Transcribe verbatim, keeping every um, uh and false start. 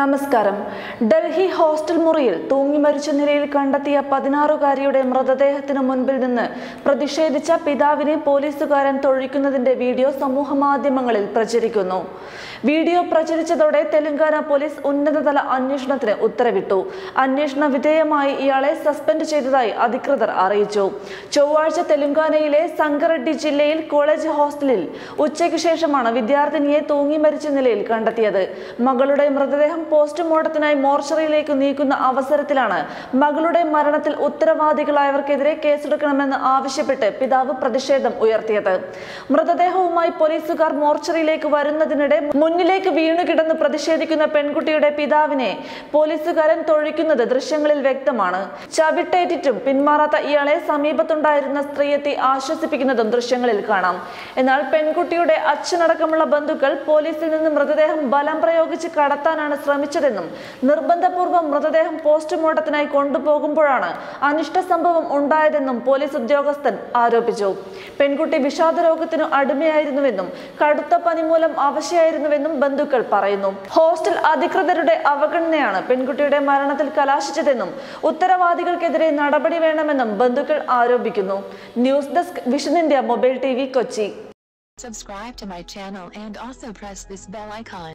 നമസ്കാരം. ഡൽഹി ഹോസ്റ്റൽ മുറിയിൽ തൂങ്ങിമരിച്ച നിലയിൽ കണ്ടെത്തിയ പതിനാറുകാരിയുടെ മൃതദേഹത്തിനു മുൻപിൽ നിന്ന് പ്രതിഷേധിച്ച പിതാവിനെ പോലീസുകാരൻ തൊഴിക്കുന്നതിന്റെ വീഡിയോ സമൂഹമാധ്യമങ്ങളിൽ പ്രചരിക്കുന്നു. വീഡിയോ പ്രചരിച്ചതോടെ തെലങ്കാന പോലീസ് ഉന്നതതല അന്വേഷണത്തിന് ഉത്തരവിട്ടു. അന്വേഷണ വിധേയമായി ഇയാളെ സസ്പെൻഡ് ചെയ്തതായി അധികൃതർ അറിയിച്ചു. ചൊവ്വാഴ്ച തെലങ്കാനയിലെ സംഗറെഡ്ഡി ജില്ലയിൽ കോളേജ് ഹോസ്റ്റലിൽ ഉച്ചയ്ക്ക് ശേഷമാണ് വിദ്യാർത്ഥിനിയെ തൂങ്ങിമരിച്ച നിലയിൽ കണ്ടെത്തിയത്. മകളുടെ മൃതദേഹം പോസ്റ്റ്മോർട്ടത്തിനായി മോർച്ചറിയിലേക്ക് നീക്കുന്ന അവസരത്തിലാണ് മകളുടെ മരണത്തിൽ ഉത്തരവാദികളായവർക്കെതിരെ കേസെടുക്കണമെന്ന് ആവശ്യപ്പെട്ട് പിതാവ് പ്രതിഷേധം ഉയർത്തിയത്. മൃതദേഹവുമായി പോലീസുകാർ മോർച്ചറിയിലേക്ക് വരുന്നതിനിടെ മുന്നിലേക്ക് വീണുകിടന്ന് പ്രതിഷേധിക്കുന്ന പെൺകുട്ടിയുടെ പിതാവിനെ പോലീസുകാരൻ തൊഴിക്കുന്നത് ദൃശ്യങ്ങളിൽ വ്യക്തമാണ്. ചവിട്ടേറ്റിട്ടും പിന്മാറാത്ത ഇയാളെ സമീപത്തുണ്ടായിരുന്ന സ്ത്രീയെത്തി ആശ്വസിപ്പിക്കുന്നതും ദൃശ്യങ്ങളിൽ കാണാം. എന്നാൽ പെൺകുട്ടിയുടെ അച്ഛനടക്കമുള്ള ബന്ധുക്കൾ പോലീസിൽ നിന്ന് മൃതദേഹം ബലം പ്രയോഗിച്ച് കടത്താനാണ് ശ്രമിച്ചതെന്നും നിർബന്ധപൂർവ്വം മൃതദേഹം പോസ്റ്റ്മോർട്ടത്തിനായി കൊണ്ടുപോകുമ്പോഴാണ് അനിഷ്ട സംഭവം ഉണ്ടായതെന്നും പോലീസ് ഉദ്യോഗസ്ഥൻ ആരോപിച്ചു. പെൺകുട്ടി വിഷാദ രോഗത്തിനു അടിമയായിരുന്നുവെന്നും കടുത്ത പനി മൂലം അവശയായിരുന്നുവെന്നും ബന്ധുക്കൾ പറയുന്നു. ഹോസ്റ്റൽ അധികൃതരുടെ അവഗണനയാണ് പെൺകുട്ടിയുടെ മരണത്തിൽ കലാശിച്ചതെന്നും ഉത്തരവാദികൾക്കെതിരെ നടപടി വേണമെന്നും ബന്ധുക്കൾ ആരോപിക്കുന്നു. News desk vision India mobile T V, Kochi. Subscribe to my channel and also press this bell icon.